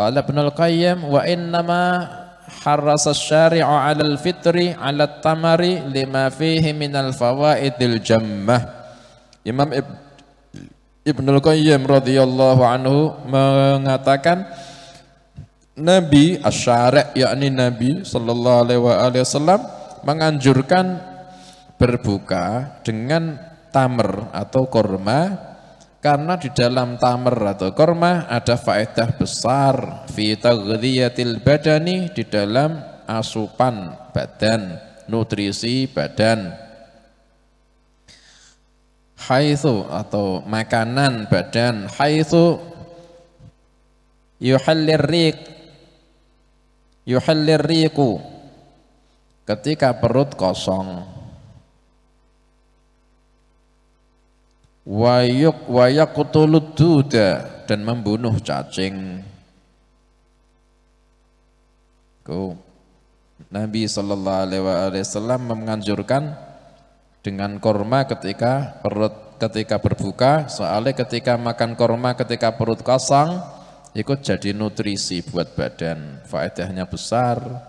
Qala Ibn Al Qayyim wa innama harrasa syari'u 'ala al-fitri 'ala at-tamari lima fihi min al-fawaidil jammah. Imam Ibn Al Qayyim radhiyallahu anhu mengatakan Nabi asy-syari' yakni Nabi Shallallahu Alaihi Wasallam menganjurkan berbuka dengan tamar atau kurma, karena di dalam tamar atau kurma ada faedah besar fi taghdiyatil badani, di dalam asupan badan, nutrisi badan, haitsu atau makanan badan, haitsu yuhallir riqu ketika perut kosong, wayaqtulud duda, dan membunuh cacing. Nabi Shallallahu Alaihi Wasallam menganjurkan dengan kurma ketika perut, ketika berbuka, soalnya ketika makan kurma ketika perut kosong ikut jadi nutrisi buat badan, faedahnya besar.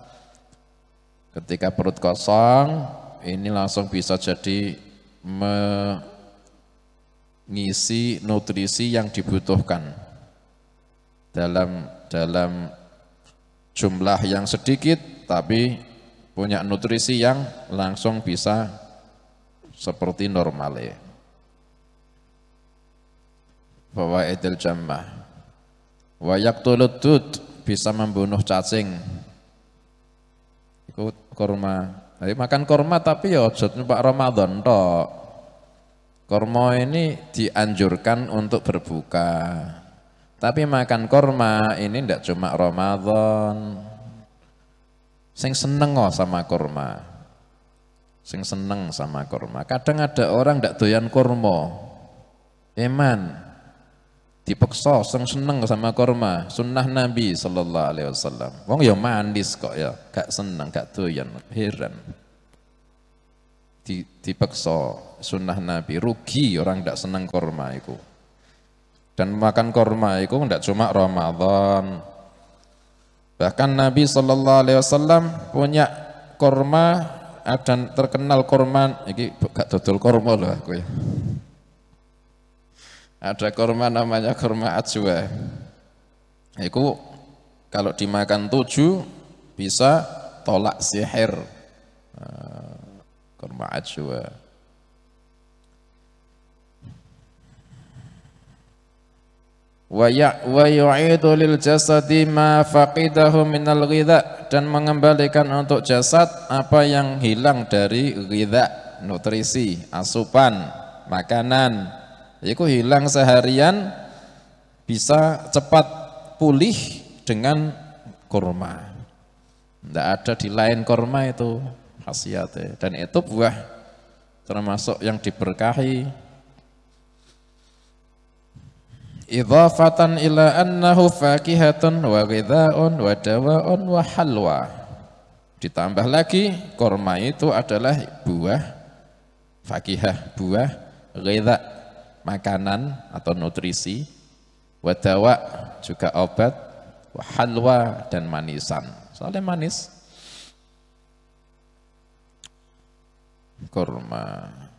Ketika perut kosong ini langsung bisa jadi mengisi nutrisi yang dibutuhkan dalam jumlah yang sedikit, tapi punya nutrisi yang langsung bisa seperti normalnya. Fawaidil jammah. Wa yaqtulud dud, bisa membunuh cacing. Ikut kurma. Jadi makan kurma tapi ya ojo numpak Ramadan tok. Kurma ini dianjurkan untuk berbuka, tapi makan kurma ini tidak cuma Ramadan. Sing seneng sama kurma. Kadang ada orang tidak doyan kurma, eman dipeksa sing seneng sama kurma, sunnah Nabi Shallallahu Alaihi Wasallam. Wong ya manis kok ya, gak seneng, gak doyan, heran. Dipeksa sunnah Nabi, rugi orang tidak senang kurma itu. Dan makan kurma itu tidak cuma Ramadan, bahkan Nabi Shallallahu Alaihi Wasallam punya kurma, dan terkenal kurma ini gak dodol kurma loh aku ya. Ada kurma namanya kurma ajwa, itu kalau dimakan 7 bisa tolak sihir. Kurma ajwa. Wa yu'idu lil jasadi ma faqidahu minal ghidha, dan mengembalikan untuk jasad apa yang hilang dari ghidha, nutrisi, asupan, makanan. Itu hilang seharian bisa cepat pulih dengan kurma. Tidak ada di lain kurma itu khasiatnya, dan itu buah termasuk yang diberkahi. Idhafatan ila annahu fakihatun wa ghidha'un wa dawa'un wa halwa. Ditambah lagi kurma itu adalah buah fakihah, buah ghidha', makanan atau nutrisi, wa dawa' juga obat, wa halwa, dan manisan, soalnya manis kurma.